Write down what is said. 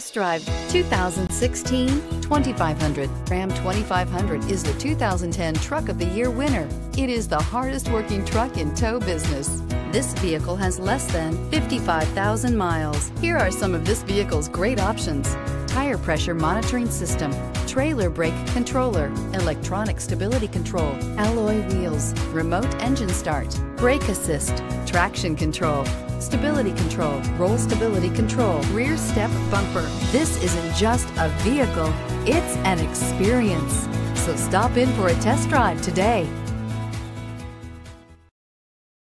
Test drive 2016 2500. Ram 2500 is the 2010 Truck of the Year winner. It is the hardest working truck in tow business. This vehicle has less than 55,000 miles. Here are some of this vehicle's great options: tire pressure monitoring system, trailer brake controller, electronic stability control, alloy wheels, remote engine start, brake assist, traction control, stability control, roll stability control, rear step bumper. This isn't just a vehicle, it's an experience. So stop in for a test drive today.